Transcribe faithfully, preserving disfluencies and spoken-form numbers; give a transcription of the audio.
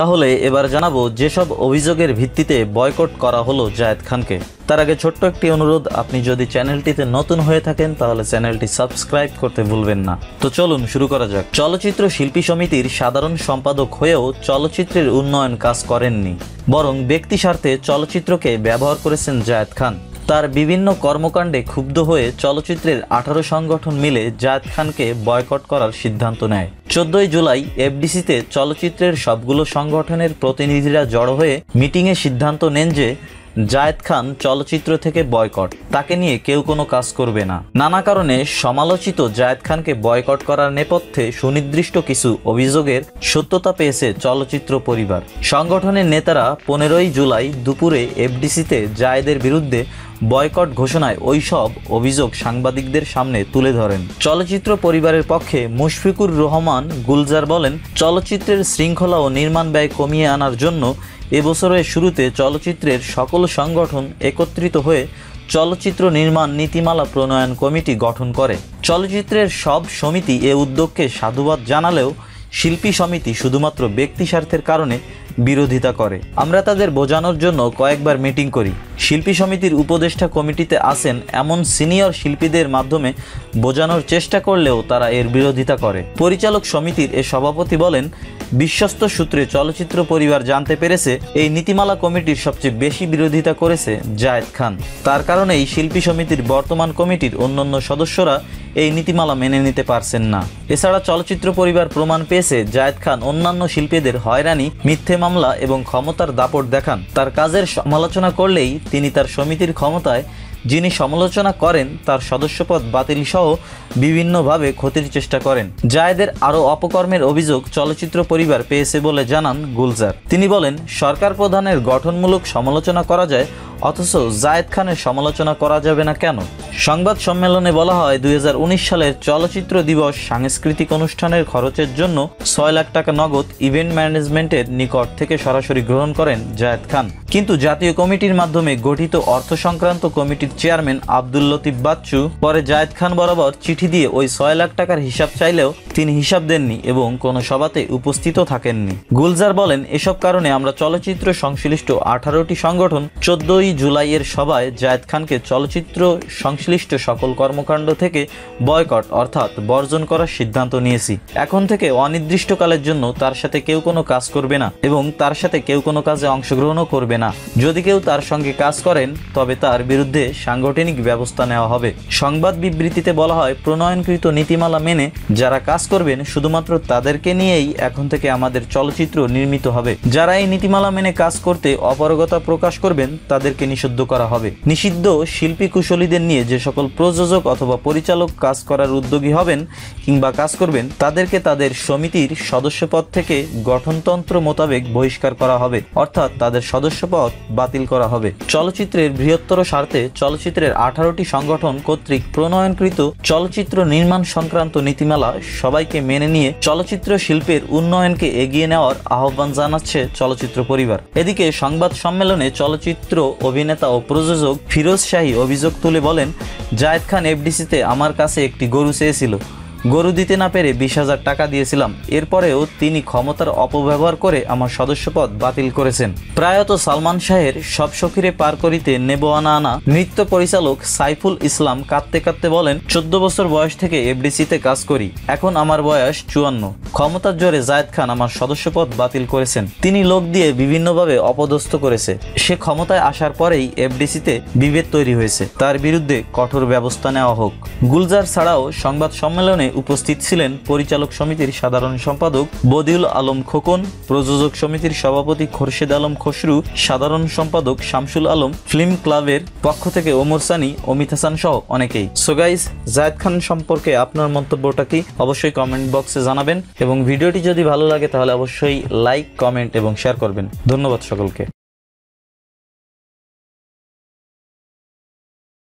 তাহলে এবার জানাবো যেসব অভিযোগের ভিত্তিতে বয়কট করা হলো জায়েদ খানকে। তার আগে ছোট্ট একটি অনুরোধ, আপনি যদি চ্যানেলটিতে নতুন হয়ে থাকেন তাহলে চ্যানেলটি সাবস্ক্রাইব করতে ভুলবেন না। তো চলুন শুরু করা যাক। চলচ্চিত্র শিল্পী সমিতির সাধারণ সম্পাদক হয়েও চলচ্চিত্রের উন্নয়ন কাজ করেননি, বরং ব্যক্তি স্বার্থে চলচ্চিত্রকে ব্যবহার করেছেন জায়েদ খান। তার বিভিন্ন কর্মকাণ্ডে ক্ষুব্ধ হয়ে চলচ্চিত্রের আঠারো সংগঠন মিলে জায়েদ খানকে বয়কট করার সিদ্ধান্ত নেয়। চোদ্দই জুলাই এফডিসিতে চলচ্চিত্রের সবগুলো সংগঠনের প্রতিনিধিরা জড়ো হয়ে মিটিংয়ে সিদ্ধান্ত নেন যে জায়েদ খান চলচ্চিত্র থেকে বয়কট, তাকে নিয়ে কেউ কোনো কাজ করবে না। নানা কারণে সমালোচিত জায়েদ খানকে বয়কট করার নেপথ্যে সুনির্দিষ্ট কিছু অভিযোগের সত্যতা পেয়েছে চলচ্চিত্র পরিবার। সংগঠনের নেতারা পনেরোই জুলাই দুপুরে এফডিসিতে জায়েদের বিরুদ্ধে বয়কট ঘোষণায় ওইসব অভিযোগ সাংবাদিকদের সামনে তুলে ধরেন। চলচ্চিত্র পরিবারের পক্ষে মুশফিকুর রহমান গুলজার বলেন, চলচ্চিত্রের শৃঙ্খলা ও নির্মাণ ব্যয় কমিয়ে আনার জন্য এবছরের শুরুতে চলচ্চিত্রের সকল সংগঠন একত্রিত হয়ে চলচ্চিত্র নির্মাণ নীতিমালা প্রণয়ন কমিটি গঠন করে। চলচ্চিত্রের সব সমিতি এ উদ্যোগকে সাধুবাদ জানালেও শিল্পী সমিতি শুধুমাত্র ব্যক্তি স্বার্থের কারণে বিরোধিতা করে। আমরা তাদের বোঝানোর জন্য কয়েকবার মিটিং করি। শিল্পী সমিতির উপদেষ্টা কমিটিতে আসেন এমন সিনিয়র শিল্পীদের মাধ্যমে বোঝানোর চেষ্টা করলেও তারা এর বিরোধিতা করে। পরিচালক সমিতির এ সভাপতি বলেন, বিশ্বস্ত সূত্রে চলচ্চিত্র পরিবার জানতে পেরেছে এই নীতিমালা কমিটির সবচেয়ে বেশি বিরোধিতা করেছে জায়েদ খান। তার কারণেই শিল্পী সমিতির বর্তমান কমিটির অন্যান্য সদস্যরা এই নীতিমালা মেনে নিতে পারছেন না। এছাড়া চলচ্চিত্র পরিবার প্রমাণ পেয়েছে জায়েদ খান অন্যান্য শিল্পীদের হয়রানি, মিথ্যে মামলা এবং ক্ষমতার দাপট দেখান। তার কাজের সমালোচনা করলেই তিনি তার সমিতির ক্ষমতায়, যিনি সমালোচনা করেন তার সদস্যপদ বাতিল সহ বিভিন্নভাবে ক্ষতির চেষ্টা করেন। জায়েদের আরও অপকর্মের অভিযোগ চলচ্চিত্র পরিবার পেয়েছে বলে জানান গুলজার। তিনি বলেন, সরকার প্রধানের গঠনমূলক সমালোচনা করা যায়, অথচ জায়েদ খানের সমালোচনা করা যাবে না কেন? সংবাদ সম্মেলনে বলা হয়, দুই হাজার উনিশ সালের চলচ্চিত্র দিবস সাংস্কৃতিক অনুষ্ঠানের খরচের জন্য ছয় লাখ টাকা নগদ ইভেন্ট ম্যানেজমেন্টের নিকট থেকে সরাসরি গ্রহণ করেন জায়েদ খান। কিন্তু জাতীয় কমিটির মাধ্যমে গঠিত অর্থ সংক্রান্ত কমিটির চেয়ারম্যান আব্দুল লতিব বাচ্চু পরে জায়েদ খান বরাবর চিঠি দিয়ে ওই ছয় লাখ টাকার হিসাব চাইলেও তিনি হিসাব দেননি এবং কোনো সভাতে উপস্থিত থাকেননি। গুলজার বলেন, এসব কারণে আমরা চলচ্চিত্র সংশ্লিষ্ট আঠারোটি সংগঠন চোদ্দই জুলাইয়ের সভায় জায়েদ খানকে চলচ্চিত্র সংশ্লিষ্ট সকল কর্মকাণ্ড থেকে বয়কট অর্থাৎ বর্জন করার সিদ্ধান্ত নিয়েছি। এখন থেকে অনির্দিষ্টকালের জন্য তার সাথে কেউ কোনো কাজ করবে না এবং তার সাথে কেউ কোনো কাজে অংশগ্রহণও করবে না। যদি কেউ তার সঙ্গে কাজ করেন তবে তার বিরুদ্ধে সাংগঠনিক ব্যবস্থা নেওয়া হবে। সংবাদ বিবৃতিতে বলা হয়, প্রণয়নকৃত নীতিমালা মেনে যারা কাজ করবেন শুধুমাত্র তাদেরকে নিয়েই এখন থেকে আমাদের চলচ্চিত্র নির্মিত হবে। যারা এই নীতিমালা মেনে কাজ করতে অপারগতা প্রকাশ করবেন তাদেরকে নিষিদ্ধ করা হবে। নিষিদ্ধ শিল্পী কুশলীদের নিয়ে যে সকল প্রযোজক অথবা পরিচালক কাজ করার উদ্যোগী হবেন কিংবা কাজ করবেন তাদেরকে তাদের সমিতির সদস্যপদ থেকে গঠনতন্ত্র মোতাবেক বহিষ্কার করা হবে, অর্থাৎ তাদের সদস্যপদ বাতিল করা হবে। চলচ্চিত্রের বৃহত্তর স্বার্থে চলচ্চিত্রের আঠারোটি সংগঠন কর্তৃক প্রণয়নকৃত চলচ্চিত্র নির্মাণ সংক্রান্ত নীতিমালা সবাইকে মেনে নিয়ে চলচ্চিত্র শিল্পের উন্নয়নকে এগিয়ে নেওয়ার আহ্বান জানাচ্ছে চলচ্চিত্র পরিবার। এদিকে সংবাদ সম্মেলনে চলচ্চিত্র অভিনেতা ও প্রযোজক ফিরোজ শাহী অভিযোগ তুলে বলেন, জায়েদ খান এফডিসিতে আমার কাছে একটি গরু চেয়েছিল, গরু দিতে না পেরে বিশ হাজার টাকা দিয়েছিলাম। এরপরেও তিনি ক্ষমতার অপব্যবহার করে আমার সদস্যপদ বাতিল করেছেন। প্রায়ত সালমান শাহের সব সখিরে পার করিতে নেবো আনা আনা নৃত্য পরিচালক সাইফুল ইসলাম কাঁদতে কাঁদতে বলেন, চোদ্দ বছর বয়স থেকে এফডিসিতে কাজ করি, এখন আমার বয়স চুয়ান্ন। ক্ষমতার জোরে জায়েদ খান আমার সদস্যপদ বাতিল করেছেন। তিনি লোক দিয়ে বিভিন্নভাবে অপদস্থ করেছে। সে ক্ষমতায় আসার পরেই এফডিসিতে বিভেদ তৈরি হয়েছে, তার বিরুদ্ধে কঠোর ব্যবস্থা নেওয়া হোক। গুলজার ছাড়াও সংবাদ সম্মেলনে উপস্থিত ছিলেন পরিচালক সমিতির সাধারণ সম্পাদক বদিউল আলম খোকন, প্রযোজক সমিতির সভাপতি খোরশেদ আলম খসরু, সাধারণ সম্পাদক শামসুল আলম, ফিল্ম ক্লাবের পক্ষ থেকে ওমর সানি, অমিত হাসান সহ অনেকেই। সো গাইস, জায়েদ খান সম্পর্কে আপনার মন্তব্যটা কি অবশ্যই কমেন্ট বক্সে জানাবেন এবং ভিডিওটি যদি ভালো লাগে তাহলে অবশ্যই লাইক, কমেন্ট এবং শেয়ার করবেন। ধন্যবাদ সকলকে।